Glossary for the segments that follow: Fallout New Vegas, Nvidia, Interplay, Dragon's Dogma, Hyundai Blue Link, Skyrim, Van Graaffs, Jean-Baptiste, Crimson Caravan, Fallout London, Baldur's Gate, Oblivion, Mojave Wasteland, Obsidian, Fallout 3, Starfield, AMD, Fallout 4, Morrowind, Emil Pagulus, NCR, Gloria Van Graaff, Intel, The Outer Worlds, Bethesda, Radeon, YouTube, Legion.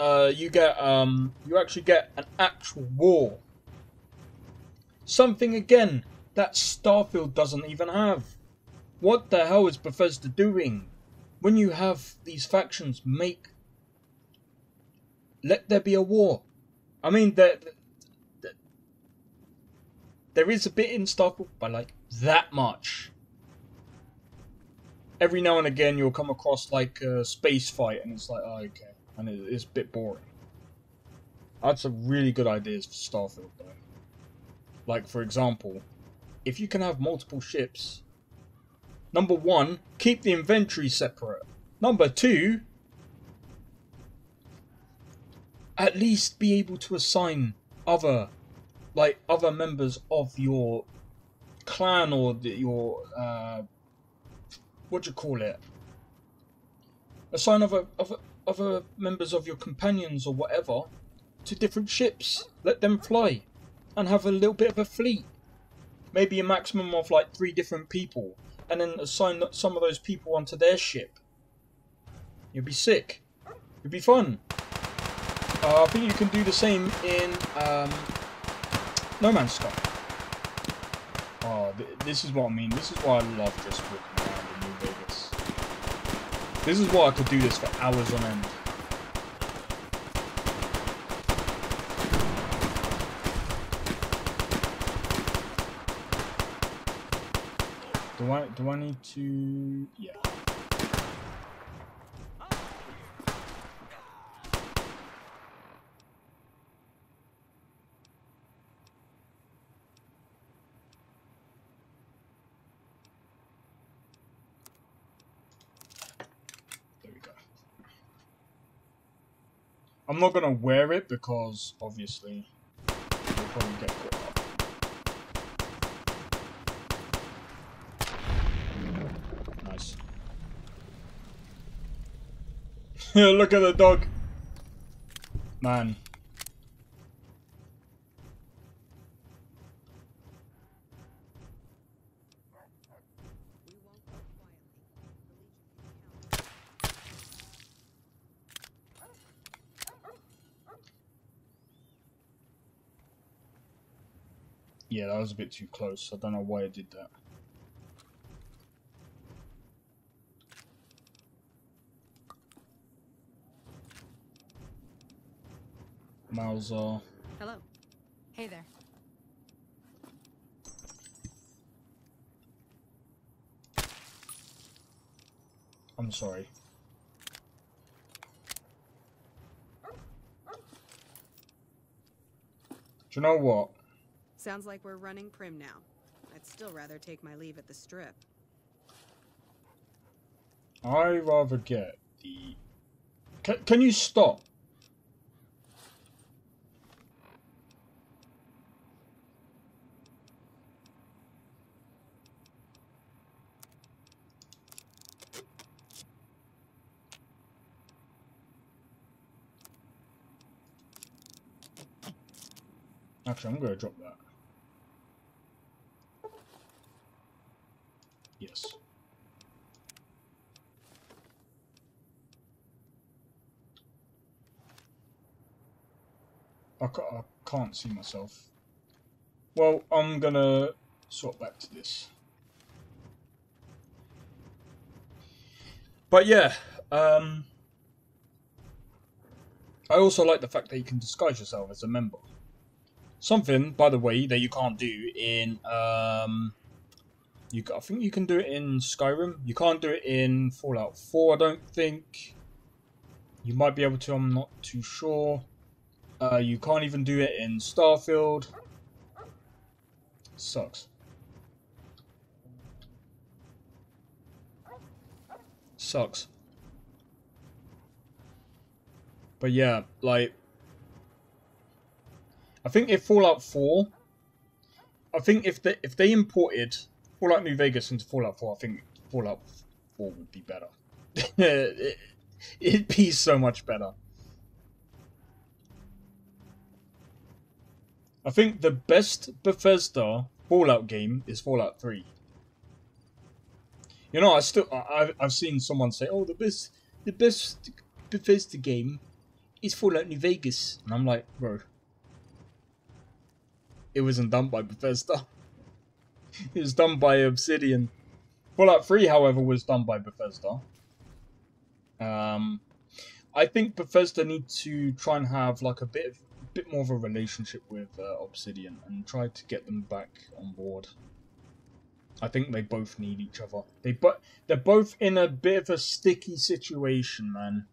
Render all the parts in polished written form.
you get you actually get an actual war. Something again that Starfield doesn't even have. What the hell is Bethesda doing? When you have these factions, make let there be a war. I mean, there is a bit in Starfield, but like that much. Every now and again, you'll come across like a space fight, and it's like, oh, okay, and it's a bit boring. That's a really good idea for Starfield, though. Like, for example, if you can have multiple ships. Number one, keep the inventory separate. Number two, at least be able to assign other members of your clan or your assign other members of your companions or whatever to different ships. Let them fly, and have a little bit of a fleet. Maybe a maximum of like 3 different people. And then assign some of those people onto their ship. You'll be sick. It'll be fun. I think you can do the same in No Man's Sky. Oh, this is what I mean. This is why I love just walking around in New Vegas. This is why I could do this for hours on end. Do I need to... Yeah. There we go. I'm not gonna wear it because, obviously, we'll probably get caught up. Look at the dog. Man. Yeah, that was a bit too close. I don't know why I did that. Hello. Hey there. I'm sorry. Do you know what? Sounds like we're running prim now. I'd still rather take my leave at the strip. I'd rather get the... Can you stop? Actually, I'm going to drop that. Yes. I can't see myself. Well, I'm going to swap back to this. But yeah, I also like the fact that you can disguise yourself as a member. Something, by the way, that you can't do in, I think you can do it in Skyrim. You can't do it in Fallout 4, I don't think. You might be able to, I'm not too sure. You can't even do it in Starfield. Sucks. Sucks. But yeah, like... I think if Fallout 4, I think if they imported Fallout New Vegas into Fallout 4, I think Fallout 4 would be better. It'd be so much better. I think the best Bethesda Fallout game is Fallout 3. You know, I've seen someone say, "Oh, the best Bethesda game is Fallout New Vegas. And I'm like, bro, it wasn't done by Bethesda. It was done by Obsidian. Fallout 3, however, was done by Bethesda. I think Bethesda need to try and have like a bit more of a relationship with Obsidian and try to get them back on board. I think they both need each other. They're both in a bit of a sticky situation, man.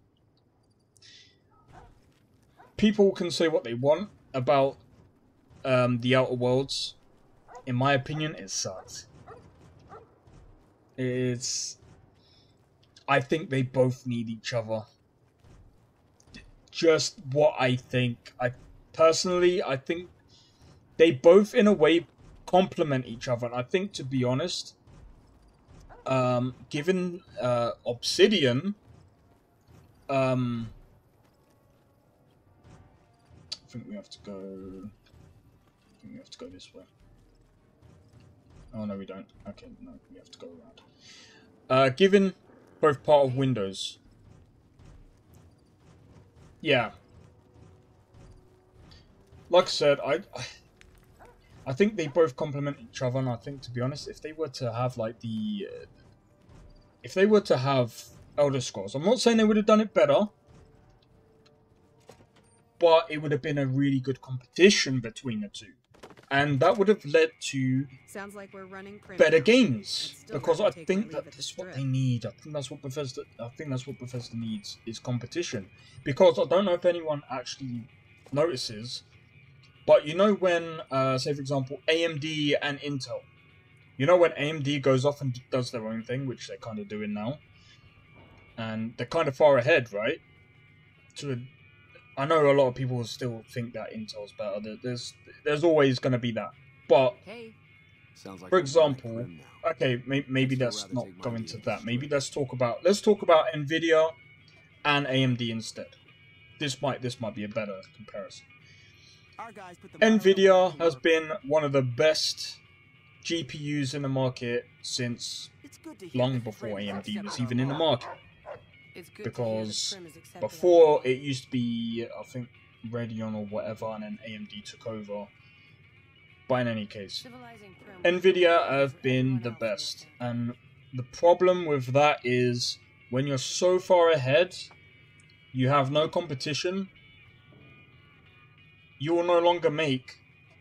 People can say what they want about The Outer Worlds. In my opinion, it sucks. I think they both need each other. Just what I think. I think they both, in a way, complement each other. And I think, to be honest, given Obsidian, I think we have to go this way. Oh no, we don't. Okay, no, we have to go around. Given both part of Windows. Yeah. Like I said, I think they both complement each other, and I think, to be honest, if they were to have like the, if they were to have Elder Scrolls, I'm not saying they would have done it better, but it would have been a really good competition between the two. And that would have led to better games, because I think that's what they need. I think that's what Bethesda. I think that's what Bethesda needs is competition. Because I don't know if anyone actually notices, but you know when, say for example, AMD and Intel. You know when AMD goes off and does their own thing, which they're kind of doing now, and they're kind of far ahead, right? I know a lot of people still think that Intel's better. There's always going to be that. But, for example, okay, maybe let's not go into that. Maybe let's talk about Nvidia and AMD instead. This might be a better comparison. Nvidia has been one of the best GPUs in the market since long before AMD was even in the market. Because before it used to be, I think, Radeon or whatever, and then AMD took over. But in any case, Nvidia have been the best. And the problem with that is when you're so far ahead, you have no competition, you will no longer make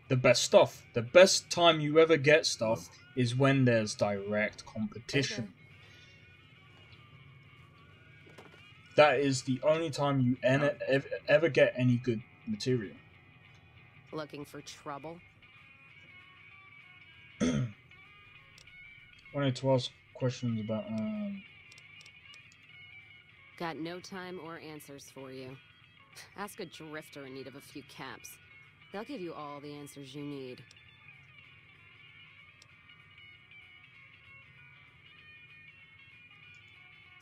the best stuff. The best time you ever get stuff is when there's direct competition. Okay. That is the only time you ever get any good material. Looking for trouble? Wanted to ask questions about... Got no time or answers for you. Ask a drifter in need of a few caps. They'll give you all the answers you need.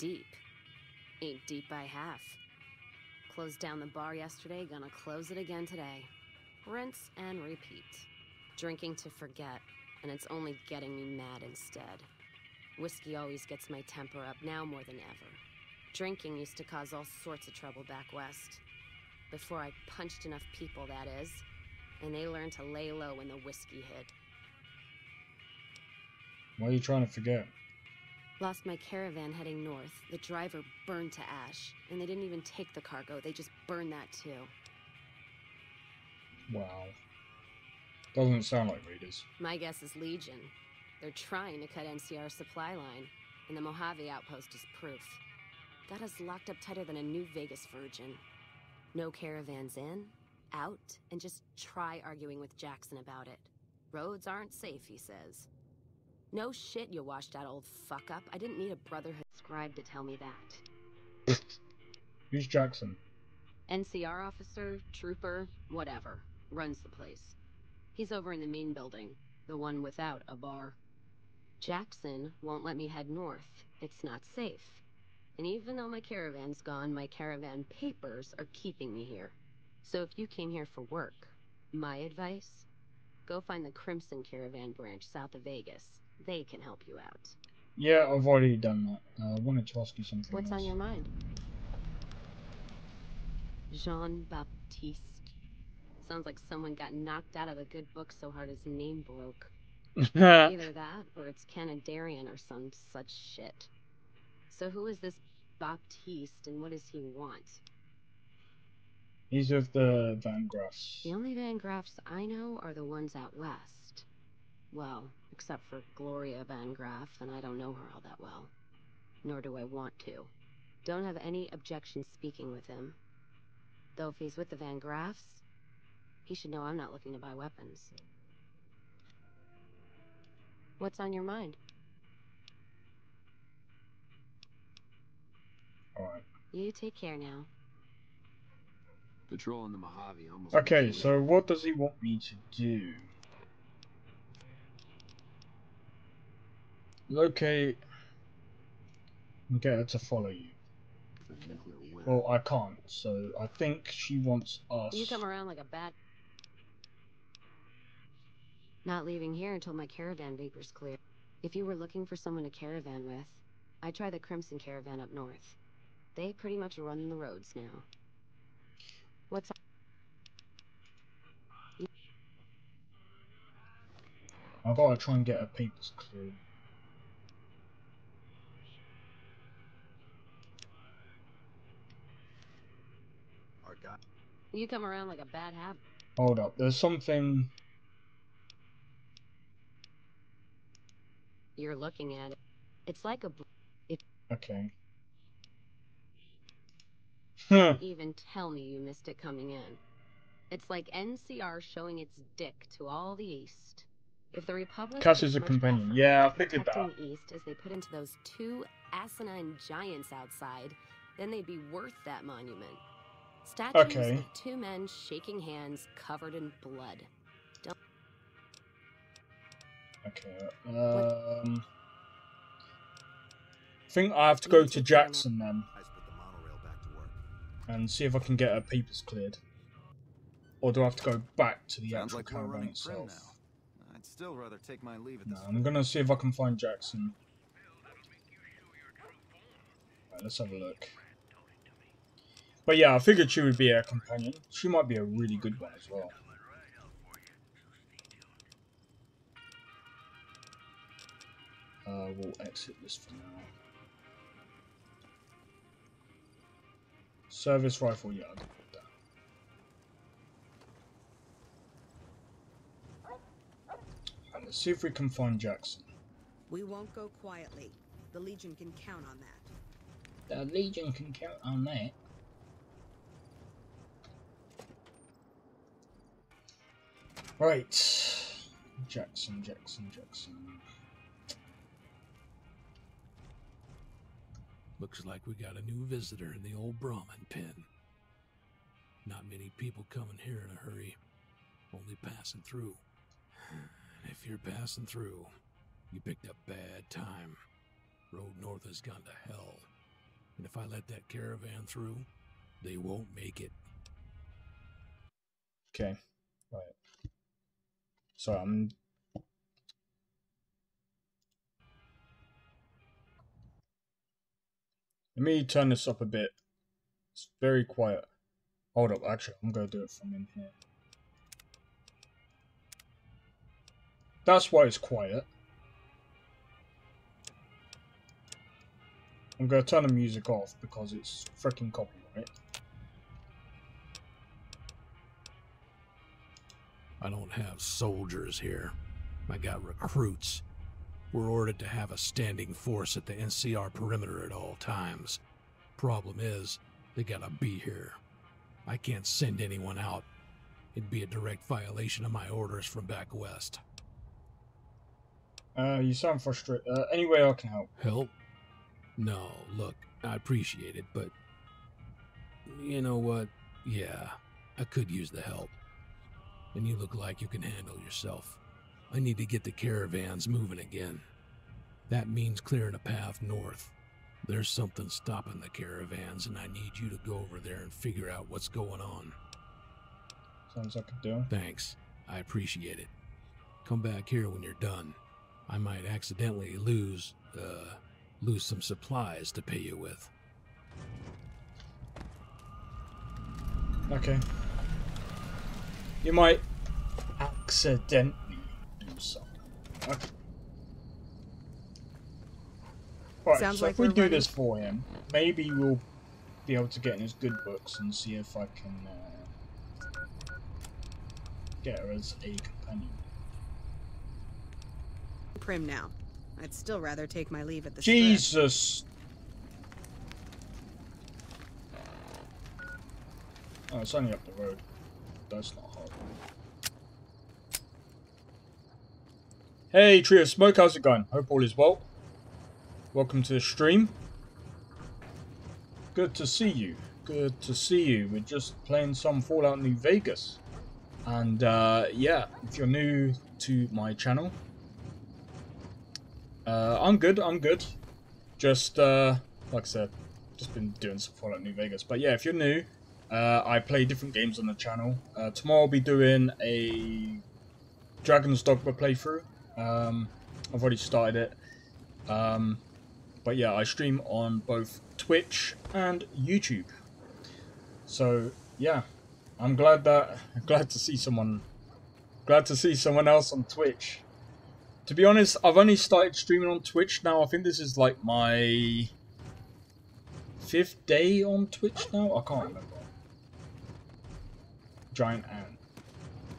Deep. Ain't deep by half. Closed down the bar yesterday, gonna close it again today. Rinse and repeat. Drinking to forget, and it's only getting me mad instead. Whiskey always gets my temper up, now more than ever. Drinking used to cause all sorts of trouble back west. Before I punched enough people, that is. And they learned to lay low when the whiskey hit. Why are you trying to forget? Lost my caravan heading north. The driver burned to ash, and they didn't even take the cargo. They just burned that too. Wow. Doesn't sound like Raiders. My guess is Legion. They're trying to cut NCR's supply line, and the Mojave outpost is proof. Got us locked up tighter than a New Vegas virgin. No caravans in, out, and just try arguing with Jackson about it. Roads aren't safe, he says. No shit, you washed out old fuck up. I didn't need a brotherhood scribe to tell me that. Who's Jackson? NCR officer, trooper, whatever. Runs the place. He's over in the main building. The one without a bar. Jackson won't let me head north. It's not safe. And even though my caravan's gone, my caravan papers are keeping me here. So if you came here for work, my advice? Go find the Crimson Caravan branch south of Vegas. They can help you out. Yeah, I've already done that. I wanted to ask you something. What's on your mind? Jean-Baptiste. Sounds like someone got knocked out of a good book so hard his name broke. Either that, or it's Canadarian or some such shit. So who is this Baptiste, and what does he want? He's with the Van Graaffs. The only Van Graaffs I know are the ones out west. Well, except for Gloria Van Graaff, and I don't know her all that well. Nor do I want to. Don't have any objection speaking with him. Though if he's with the Van Graaffs, he should know I'm not looking to buy weapons. What's on your mind? All right. You take care now. Patrol in the Mojave almost. Okay, so what does he want me to do? Locate. Okay, let's follow you. Well, I can't, so I think she wants us. You come around like a bat. Not leaving here until my caravan vapor's clear. If you were looking for someone to caravan with, I'd try the Crimson Caravan up north. They pretty much run the roads now. What's up? I gotta try and get a paper's clue. You come around like a bad habit. Hold up, there's something. You're looking at it. It's like a. Okay. Don't even tell me you missed it coming in. It's like NCR showing its dick to all the East. If the Republic. Cass is a companion. Yeah, I figured that. East as they put into those two asinine giants outside, then they'd be worth that monument. Statues of two men shaking hands covered in blood. Don't... Okay, I think I have to go to Jackson then. And see if I can get her papers cleared. Or do I have to go back to the actual caravan itself? I'd still rather take my leave at this I'm gonna see if I can find Jackson. Right, let's have a look. But yeah, I figured she would be a companion. She might be a really good one as well. We'll exit this for now. Service rifle, yeah, I can put that. And let's see if we can find Jackson. We won't go quietly. The Legion can count on that. The Legion can count on that. Right, Jackson. Looks like we got a new visitor in the old Brahmin pen. Not many people coming here in a hurry, only passing through. And if you're passing through, you picked up bad time. Road north has gone to hell. And if I let that caravan through, they won't make it. Okay, right. So let me turn this up a bit. It's very quiet. Hold up, actually, I'm gonna do it from in here. That's why it's quiet. I'm gonna turn the music off because it's freaking copyright. I don't have soldiers here. I got recruits. We're ordered to have a standing force at the NCR perimeter at all times. Problem is, they gotta be here. I can't send anyone out. It'd be a direct violation of my orders from back west. You sound frustrated. Any way I can help? Help? No, look, I appreciate it, but... You know what? Yeah, I could use the help. And you look like you can handle yourself. I need to get the caravans moving again. That means clearing a path north. There's something stopping the caravans, and I need you to go over there and figure out what's going on. Sounds like a deal. Thanks. I appreciate it. Come back here when you're done. I might accidentally lose some supplies to pay you with. Okay. You might accidentally do something. Okay. Right, sounds so like if we do ready. This for him, maybe we'll be able to get in his good books and see if I can get her as a companion. Prim now. I'd still rather take my leave at the Jesus! Strip. Oh, it's only up the road. That's not hard. Hey, Tree of Smoke, how's it going? Hope all is well. Welcome to the stream. Good to see you. Good to see you. We're just playing some Fallout New Vegas. And yeah, if you're new to my channel, I'm good, I'm good. Just, like I said, just been doing some Fallout New Vegas. But yeah, if you're new, I play different games on the channel. Tomorrow I'll be doing a Dragon's Dogma playthrough. I've already started it. But yeah, I stream on both Twitch and YouTube. So yeah, I'm glad that glad to see someone else on Twitch. To be honest, I've only started streaming on Twitch now. I think this is like my 5th day on Twitch now. I can't remember. Giant ant.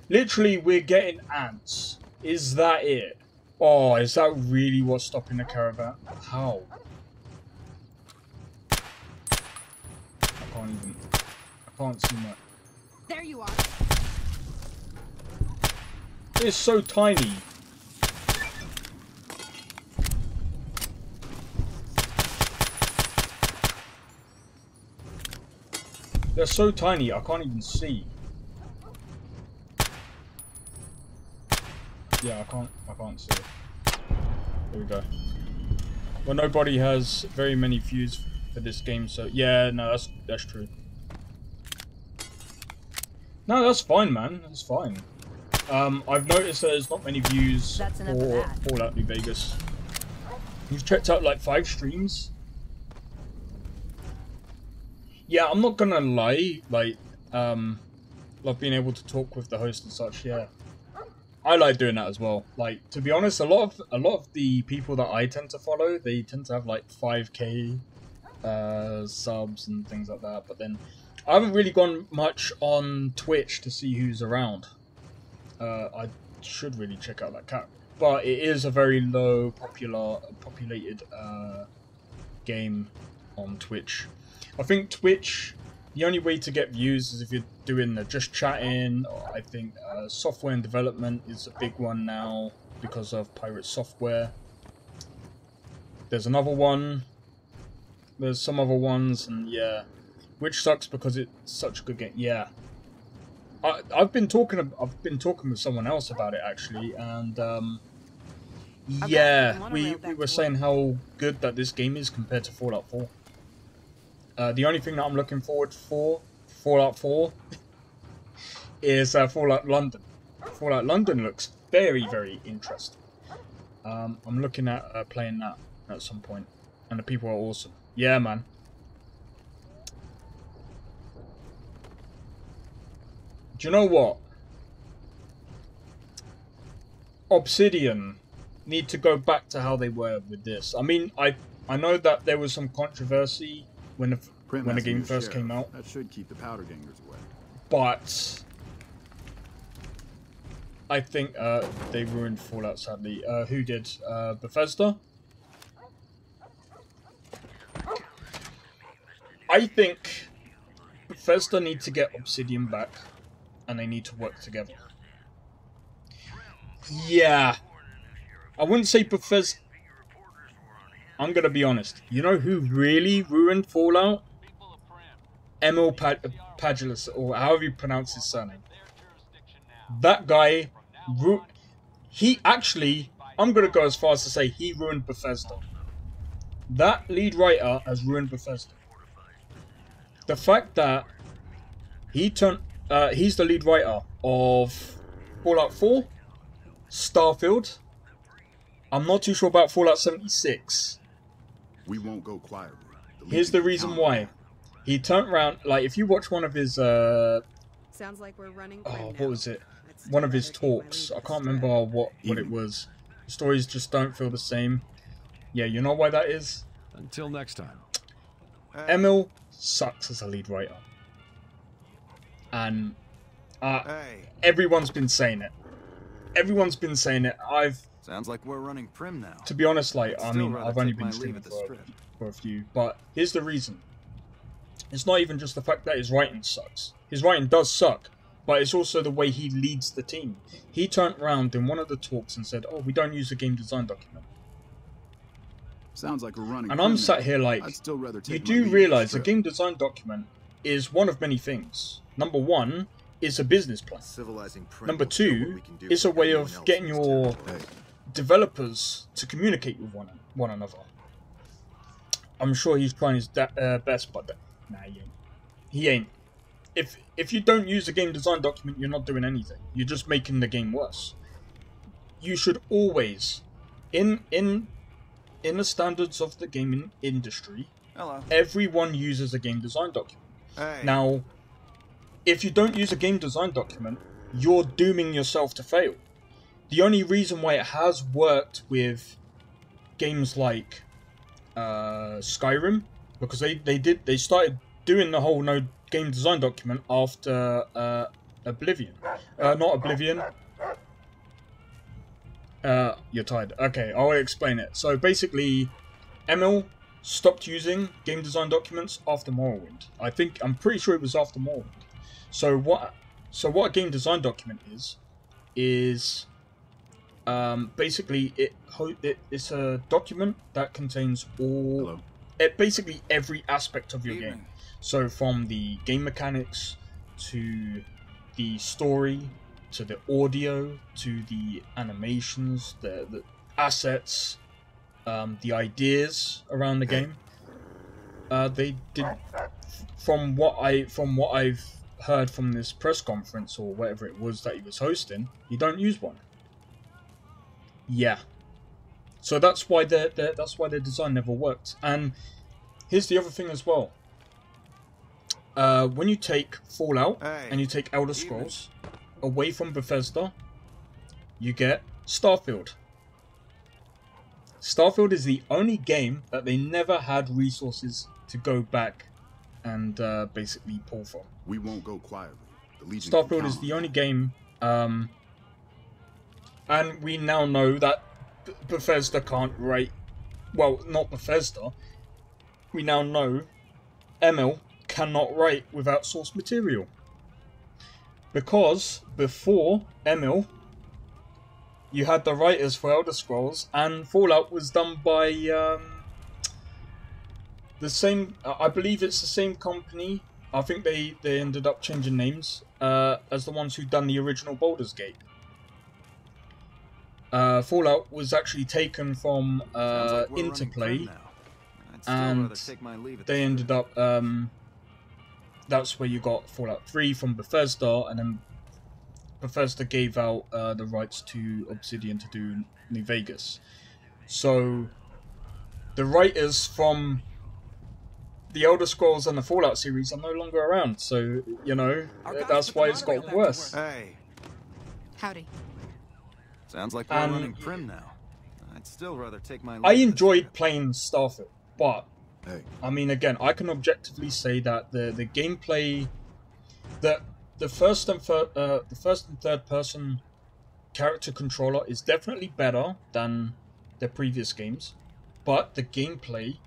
Literally, we're getting ants. Is that it? Oh, is that really what's stopping the caravan? How? I can't even... I can't see that. There you are. It's so tiny. They're so tiny, I can't even see. Yeah, I can't see it. There we go. Well, nobody has very many views for this game, so yeah, no, that's true. No, that's fine, man. That's fine. I've noticed that there's not many views for Fallout New Vegas. You've checked out like 5 streams. Yeah, I'm not gonna lie. Like, love being able to talk with the host and such. Yeah. I like doing that as well. Like, to be honest, a lot of the people that I tend to follow, they tend to have like 5K subs and things like that. But then, I haven't really gone much on Twitch to see who's around. I should really check out that cat, but it is a very low populated game on Twitch. I think Twitch, the only way to get views is if you're doing the just chatting. I think software and development is a big one now because of pirate software. There's another one. There's some other ones, and yeah, which sucks because it's such a good game. Yeah, I've been talking with someone else about it actually, and yeah, we were saying how good that this game is compared to Fallout 4. The only thing that I'm looking forward for Fallout 4 is Fallout London. Fallout London looks very, very interesting. I'm looking at playing that at some point. And the people are awesome. Yeah, man. Do you know what? Obsidian need to go back to how they were with this. I mean, I know that there was some controversy when the game first came out. That should keep the powder gangers away. But I think they ruined Fallout, sadly. Who did? Bethesda? I think Bethesda need to get Obsidian back, and they need to work together. Yeah. I wouldn't say Bethesda... I'm gonna be honest. You know who really ruined Fallout? Emil Pagulus, or however you pronounce his surname. That guy, he actually, I'm gonna go as far as to say he ruined Bethesda. That lead writer has ruined Bethesda. The fact that he he's the lead writer of Fallout 4, Starfield. I'm not too sure about Fallout 76. We won't go quietly. Here's the reason why. He turned around, like, if you watch one of his, sounds like we're running. Oh, what was it? One of his talks. I can't remember what it was. Stories just don't feel the same. Yeah, you know why that is? Until next time. Emil sucks as a lead writer. And everyone's been saying it. Everyone's been saying it. Sounds like we're running prim now. To be honest, like, I mean, I've only been streaming for a few, but here's the reason. It's not even just the fact that his writing sucks. His writing does suck, but it's also the way he leads the team. He turned around in one of the talks and said, oh, we don't use the game design document. Sounds like we're running. And I'm sat here like, you do realise the game design document is one of many things. Number one, it's a business plan. Number two, it's a way of getting your developers to communicate with one another. I'm sure he's trying his best, but nah, he ain't. If you don't use the game design document, you're not doing anything. You're just making the game worse. You should always, in the standards of the gaming industry, everyone uses a game design document. Now, if you don't use a game design document, you're dooming yourself to fail. The only reason why it has worked with games like Skyrim, because they started doing the whole no game design document after Oblivion. Not Oblivion. You're tired. Okay, I'll explain it. So basically, Emil stopped using game design documents after Morrowind. I'm pretty sure it was after Morrowind. So what a game design document is basically it's a document that contains basically every aspect of your game. So from the game mechanics to the story to the audio to the animations, the assets, the ideas around the game. They did from what I've heard from this press conference or whatever it was that he was hosting, you don't use one. Yeah, so that's why their design never worked. And here's the other thing as well. When you take Fallout and you take Elder Scrolls away from Bethesda, you get Starfield. Starfield is the only game that they never had resources to go back and basically pull from. We won't go quietly. The Legion Starfield is the only game, and we now know that Bethesda can't write. Well, not Bethesda. We now know Emil cannot write without source material, because before Emil, you had the writers for Elder Scrolls, and Fallout was done by the same. I believe it's the same company. I think they ended up changing names as the ones who'd done the original Baldur's Gate. Fallout was actually taken from Interplay, and they ended up. That's where you got Fallout 3 from Bethesda, and then Bethesda gave out the rights to Obsidian to do New Vegas. So the writers from the Elder Scrolls and the Fallout series are no longer around, so, you know, that's why it's gotten worse. Hey. Howdy. Sounds like we're running prim now. I'd still rather take my I enjoyed playing Starfield, but, I mean, again, I can objectively say that the gameplay, the first and third person character controller is definitely better than the previous games, but the gameplay...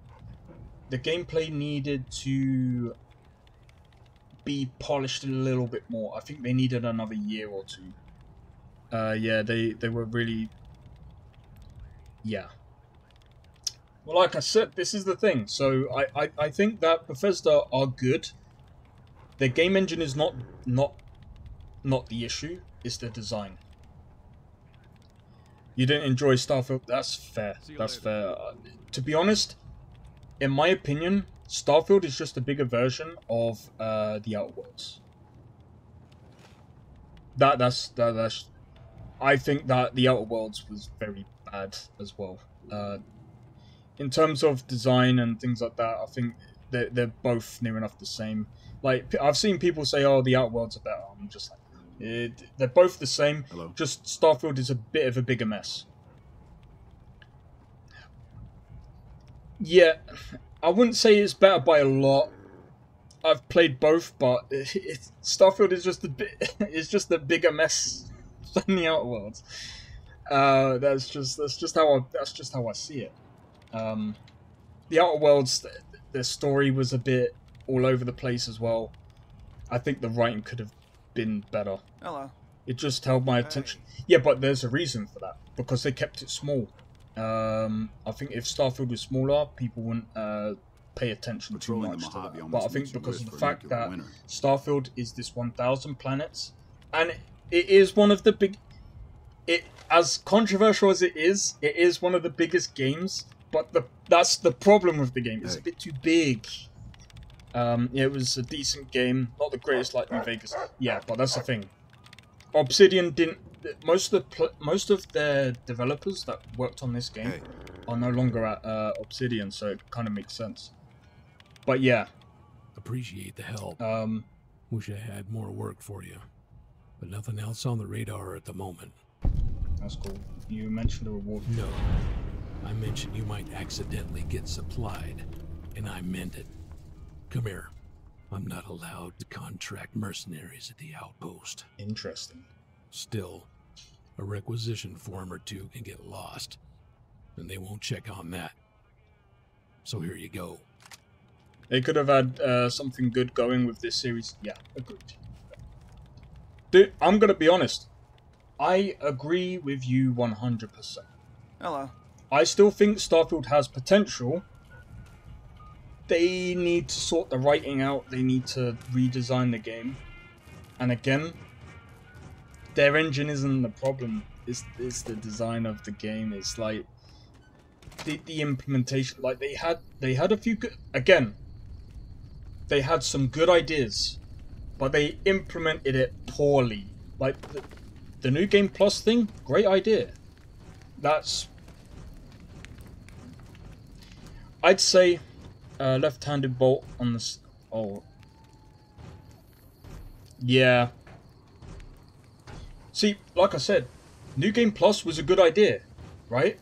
The gameplay needed to be polished a little bit more. I think they needed another year or two. Yeah, they were really... Yeah. Well, like I said, this is the thing. So I think that Bethesda are good. Their game engine is not the issue. It's their design. You didn't enjoy Starfield? That's fair. That's fair. To be honest... In my opinion, Starfield is just a bigger version of The Outer Worlds. That's. I think that The Outer Worlds was very bad as well. In terms of design and things like that, I think they're both near enough the same. Like, I've seen people say, oh, the Outer Worlds are better. I'm just like, they're both the same. Hello. Just Starfield is a bit of a bigger mess. Yeah, I wouldn't say it's better by a lot. I've played both, but Starfield is just a bit, it's just a bigger mess than the Outer Worlds. That's just how I see it. The Outer Worlds, the story was a bit all over the place as well. I think the writing could have been better. Hello. It just held my attention. Yeah, but there's a reason for that, because they kept it small. I think if Starfield was smaller, people wouldn't pay attention too much to that. But I think because of the fact that Starfield is this 1,000 planets, and it is one of the big... as controversial as it is one of the biggest games, but that's the problem with the game. It's a bit too big. It was a decent game, not the greatest like New Vegas. Yeah, but that's the thing. Obsidian didn't... Most of the developers that worked on this game are no longer at Obsidian, so it kind of makes sense. But yeah. Appreciate the help. Wish I had more work for you. But nothing else on the radar at the moment. That's cool. You mentioned a reward. No. I mentioned you might accidentally get supplied, and I meant it. Come here. I'm not allowed to contract mercenaries at the outpost. Interesting. Still, a requisition form or two can get lost, and they won't check on that. So here you go. They could have had something good going with this series. Yeah, agreed. Dude, I'm gonna be honest. I agree with you 100%. Hello. I still think Starfield has potential. They need to sort the writing out. They need to redesign the game. And again, their engine isn't the problem. It's the design of the game. It's like the implementation. Like they had a few good... Again, they had some good ideas, but they implemented it poorly. Like the new game plus thing, great idea. That's... I'd say left-handed bolt on this. Oh, yeah. See, like I said, New Game Plus was a good idea, right?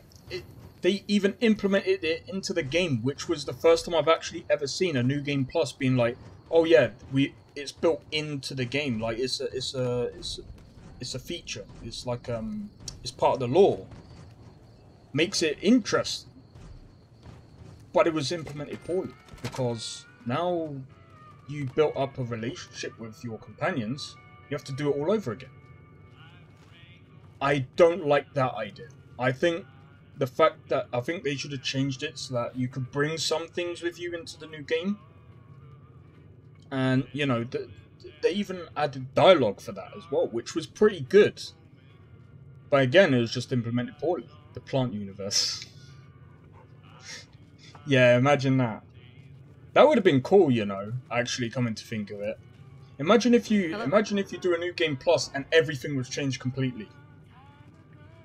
They even implemented it into the game, which was the first time I've actually ever seen a New Game Plus being like, "Oh yeah, it's built into the game. Like it's a feature. It's like it's part of the lore. Makes it interesting." But it was implemented poorly, because now you built up a relationship with your companions, you have to do it all over again. I don't like that idea. I think they should have changed it so that you could bring some things with you into the new game. And, you know, they even added dialogue for that as well, which was pretty good. But again, it was just implemented poorly. The plant universe. Yeah, imagine that. That would have been cool, you know, actually coming to think of it. Imagine if you do a new game plus and everything was changed completely.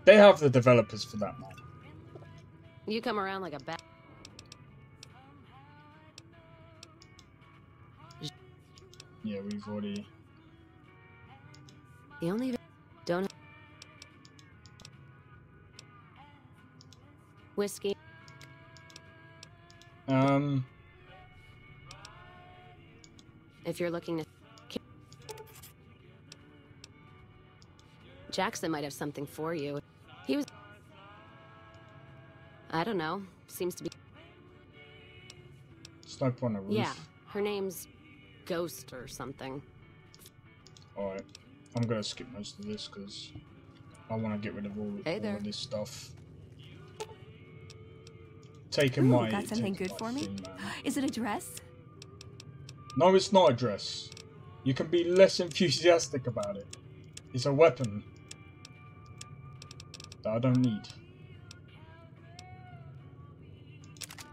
They have the developers for that, man. You come around like a bat. Yeah, we've already... The only... Don't... Whiskey. If you're looking to... Jackson might have something for you. He was... I don't know. Seems to be... Stuck on a roof. Yeah, her name's... Ghost or something. Alright. I'm gonna skip most of this, because... I want to get rid of all of this stuff. Taking my... Got something good for me? Is it a dress? No, it's not a dress. You can be less enthusiastic about it. It's a weapon that I don't need.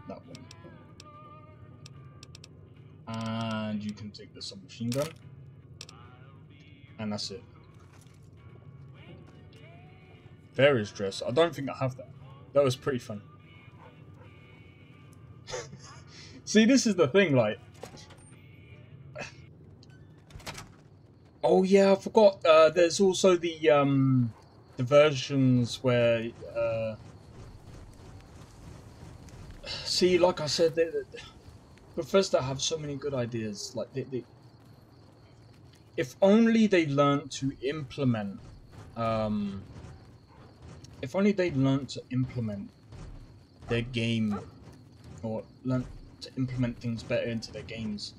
That one. And you can take the submachine gun. And that's it. Various dress. I don't think I have that. That was pretty fun. See, this is the thing, like... Oh yeah, I forgot, there's also the versions where... See, like I said, Bethesda have so many good ideas, like, if only they learned to implement, if only they learned to implement their game, or learn to implement things better into their games,